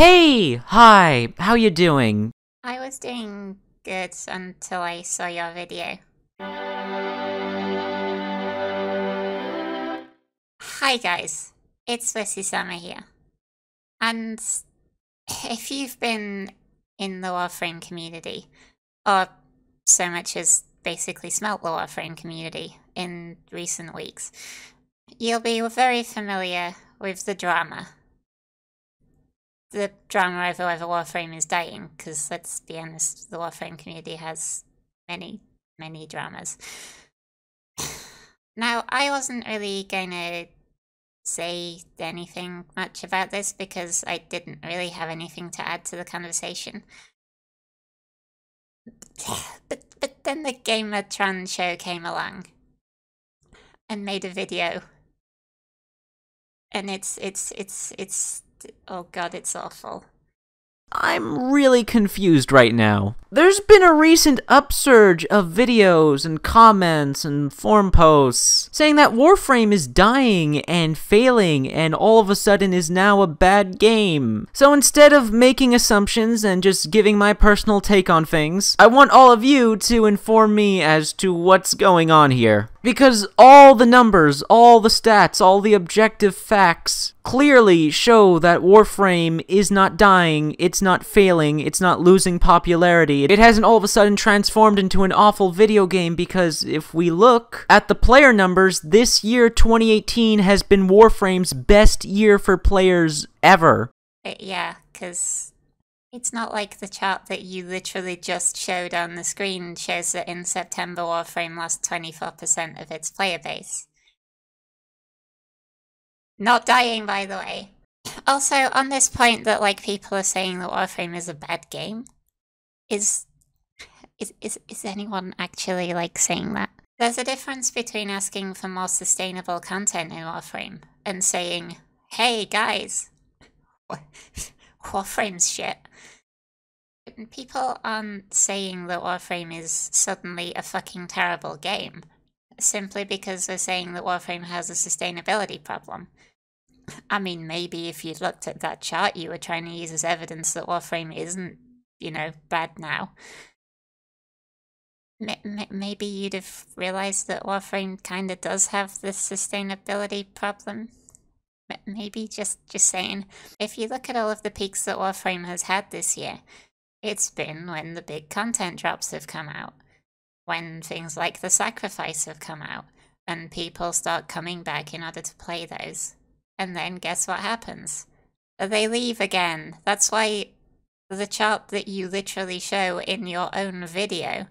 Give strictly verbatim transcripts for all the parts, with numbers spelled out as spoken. Hey! Hi! How you doing? I was doing good until I saw your video. Hi guys, it's Blissy Sama here. And if you've been in the Warframe community, or so much as basically smelt the Warframe community in recent weeks, you'll be very familiar with the drama. The drama over whether Warframe is dying, because let's be honest, the Warframe community has many, many dramas. Now, I wasn't really going to say anything much about this because I didn't really have anything to add to the conversation. But, but then the GamerTron show came along and made a video. And it's, it's, it's, it's... oh god, it's awful. I'm really confused right now. There's been a recent upsurge of videos and comments and forum posts saying that Warframe is dying and failing and all of a sudden is now a bad game. So instead of making assumptions and just giving my personal take on things, I want all of you to inform me as to what's going on here. Because all the numbers, all the stats, all the objective facts clearly show that Warframe is not dying, it's not failing, it's not losing popularity. It hasn't all of a sudden transformed into an awful video game because if we look at the player numbers, this year twenty eighteen has been Warframe's best year for players ever. Yeah, because it's not like the chart that you literally just showed on the screen shows that in September Warframe lost twenty-four percent of its player base. Not dying, by the way. Also, on this point that like people are saying that Warframe is a bad game, is is is is anyone actually like saying that? There's a difference between asking for more sustainable content in Warframe and saying, "Hey guys, Warframe's shit." People aren't saying that Warframe is suddenly a fucking terrible game, simply because they're saying that Warframe has a sustainability problem. I mean, maybe if you'd looked at that chart you were trying to use as evidence that Warframe isn't, you know, bad now. M maybe you'd have realized that Warframe kinda does have this sustainability problem. Maybe just, just saying, if you look at all of the peaks that Warframe has had this year, it's been when the big content drops have come out, when things like The Sacrifice have come out, and people start coming back in order to play those. And then guess what happens? They leave again. That's why the chart that you literally show in your own video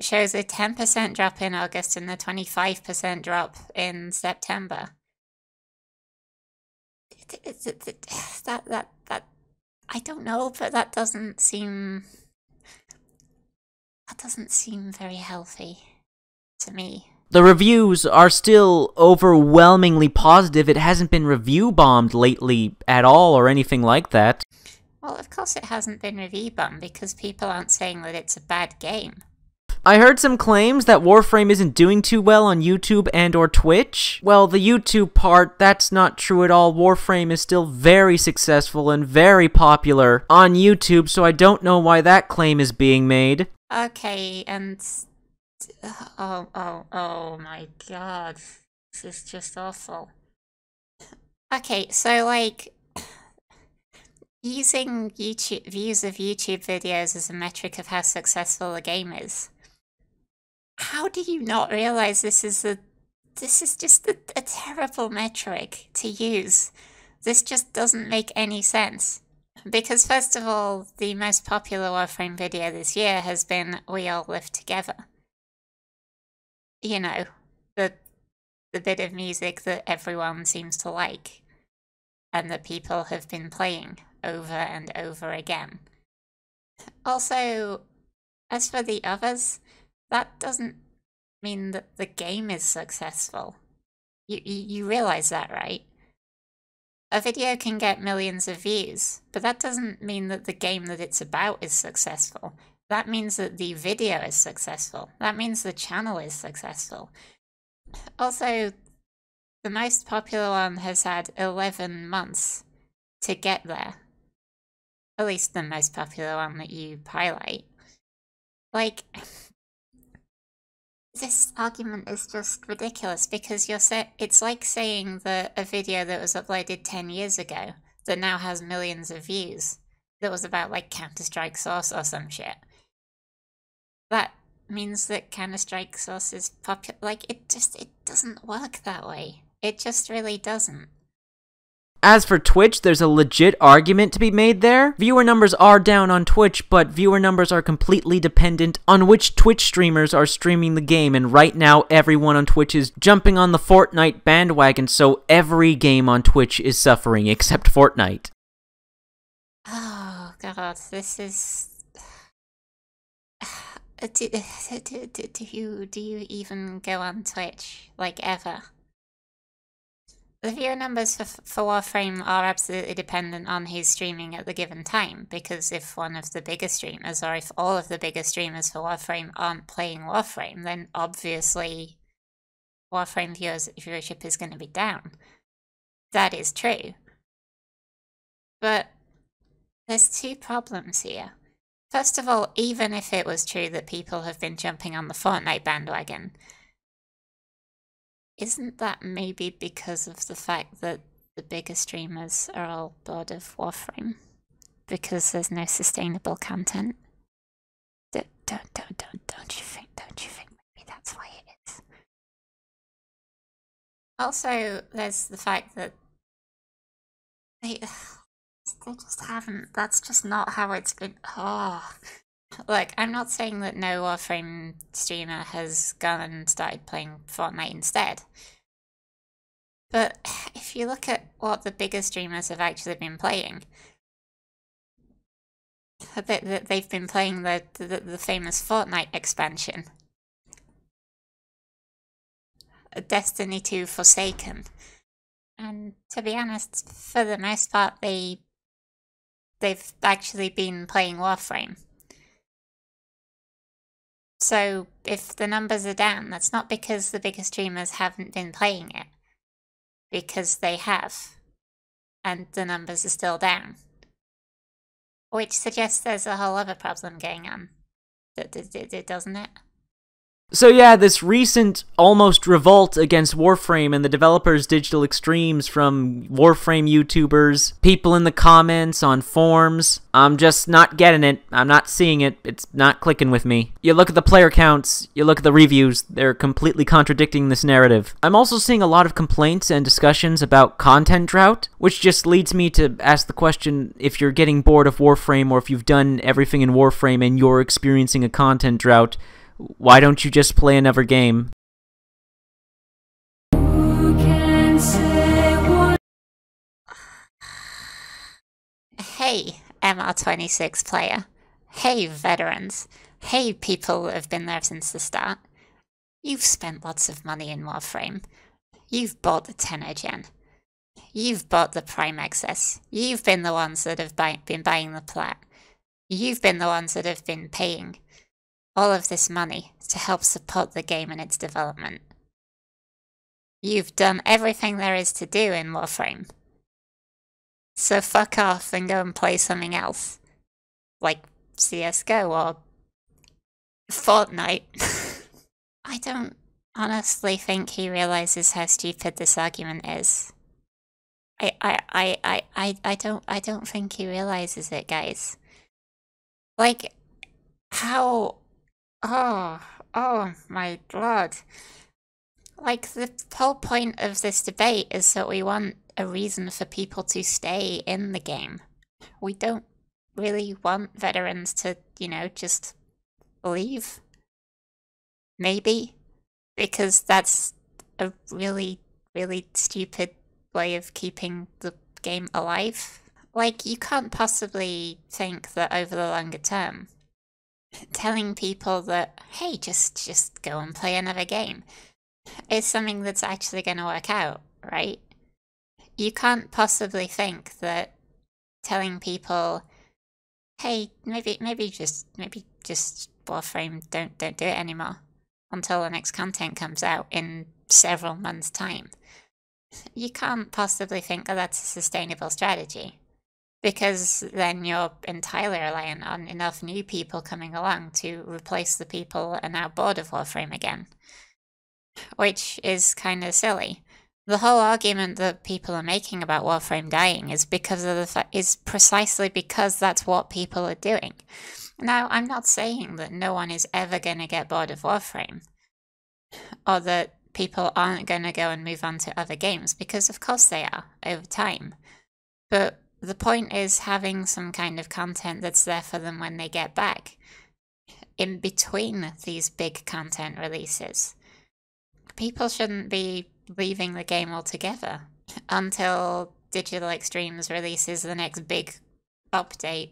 shows a ten percent drop in August and a twenty-five percent drop in September. That, that, that, I don't know, but that doesn't seem, that doesn't seem very healthy to me. The reviews are still overwhelmingly positive. It hasn't been review bombed lately at all or anything like that. Well, of course it hasn't been review bombed because people aren't saying that it's a bad game. I heard some claims that Warframe isn't doing too well on YouTube and or Twitch. Well, the YouTube part, that's not true at all. Warframe is still very successful and very popular on YouTube, so I don't know why that claim is being made. Okay, and oh, oh, oh my god. This is just awful. Okay, so like, using YouTube views of YouTube videos as a metric of how successful a game is. How do you not realize this is a this is just a, a terrible metric to use? This just doesn't make any sense. Because first of all, the most popular Warframe video this year has been We All Live Together. You know, the the bit of music that everyone seems to like and that people have been playing over and over again. Also, as for the others, that doesn't mean that the game is successful. You, you, you realize that, right? A video can get millions of views, but that doesn't mean that the game that it's about is successful. That means that the video is successful. That means the channel is successful. Also, the most popular one has had eleven months to get there. at least the most popular one that you highlight. Like, this argument is just ridiculous, because you're set, it's like saying that a video that was uploaded ten years ago that now has millions of views, that was about like Counter-Strike Source or some shit, that means that Counter-Strike Source is popular. Like, it just, it doesn't work that way. It just really doesn't. As for Twitch, there's a legit argument to be made there. Viewer numbers are down on Twitch, but viewer numbers are completely dependent on which Twitch streamers are streaming the game, and right now everyone on Twitch is jumping on the Fortnite bandwagon, so every game on Twitch is suffering except Fortnite. Oh god, this is... Do, do, do, do, you, do you even go on Twitch? Like, ever? The viewer numbers for, for Warframe are absolutely dependent on who's streaming at the given time, because if one of the bigger streamers, or if all of the bigger streamers for Warframe aren't playing Warframe, then obviously Warframe viewers, viewership is going to be down. That is true. But there's two problems here. First of all, even if it was true that people have been jumping on the Fortnite bandwagon, isn't that maybe because of the fact that the bigger streamers are all bored of Warframe? Because there's no sustainable content? Don't, don't, don't, don't, don't you think, don't you think maybe that's why it is? Also, there's the fact that they... They just haven't. That's just not how it's been. Oh. Look, I'm not saying that no Warframe streamer has gone and started playing Fortnite instead. But if you look at what the bigger streamers have actually been playing, I bet that they've been playing the, the, the famous Fortnite expansion. Destiny two Forsaken. And to be honest, for the most part, they... They've actually been playing Warframe. So if the numbers are down, that's not because the bigger streamers haven't been playing it. Because they have. And the numbers are still down. Which suggests there's a whole other problem going on. Doesn't it? So yeah, this recent almost revolt against Warframe and the developers Digital Extremes from Warframe YouTubers, people in the comments, on forums, I'm just not getting it, I'm not seeing it, it's not clicking with me. You look at the player counts, you look at the reviews, they're completely contradicting this narrative. I'm also seeing a lot of complaints and discussions about content drought, which just leads me to ask the question if you're getting bored of Warframe or if you've done everything in Warframe and you're experiencing a content drought, why don't you just play another game? Who can say what? Hey, M R twenty-six player. Hey, veterans. Hey, people that have been there since the start. You've spent lots of money in Warframe. You've bought the TennoGen. You've bought the Prime Access. You've been the ones that have buy been buying the plat. You've been the ones that have been paying all of this money to help support the game and its development. You've done everything there is to do in Warframe. So fuck off and go and play something else. Like C S G O or Fortnite. I don't honestly think he realizes how stupid this argument is. I I I I I, I don't I don't think he realizes it, guys. Like, how Oh, oh my god. Like, the whole point of this debate is that we want a reason for people to stay in the game. We don't really want veterans to, you know, just leave. Maybe. Because that's a really, really stupid way of keeping the game alive. Like, you can't possibly think that over the longer term, telling people that, hey, just just go and play another game is something that's actually going to work out, right? You can't possibly think that telling people, hey, maybe maybe just maybe just Warframe, don't don't do it anymore until the next content comes out in several months' time. You can't possibly think that that's a sustainable strategy. Because then you're entirely reliant on enough new people coming along to replace the people who are now bored of Warframe again. Which is kind of silly. The whole argument that people are making about Warframe dying is because of the fa- is precisely because that's what people are doing. Now, I'm not saying that no one is ever going to get bored of Warframe, or that people aren't going to go and move on to other games, because of course they are, over time. But the point is having some kind of content that's there for them when they get back, in between these big content releases. People shouldn't be leaving the game altogether until Digital Extremes releases the next big update,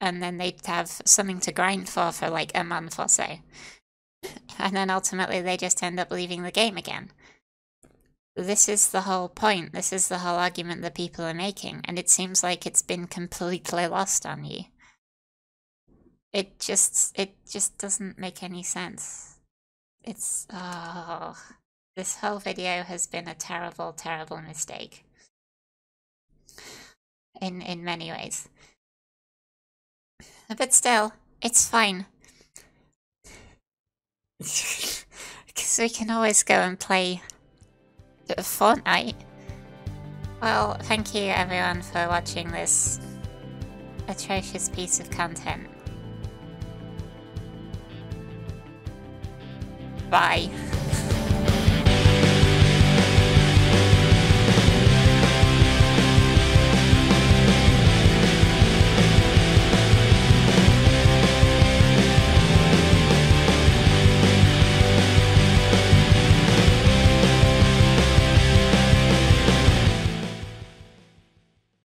and then they'd have something to grind for for like a month or so. And then ultimately they just end up leaving the game again. This is the whole point, this is the whole argument that people are making, and it seems like it's been completely lost on you. It just, it just doesn't make any sense. It's, oh, this whole video has been a terrible, terrible mistake. In, in many ways. But still, it's fine. Because we can always go and play Fortnite. Well, thank you everyone for watching this atrocious piece of content. Bye.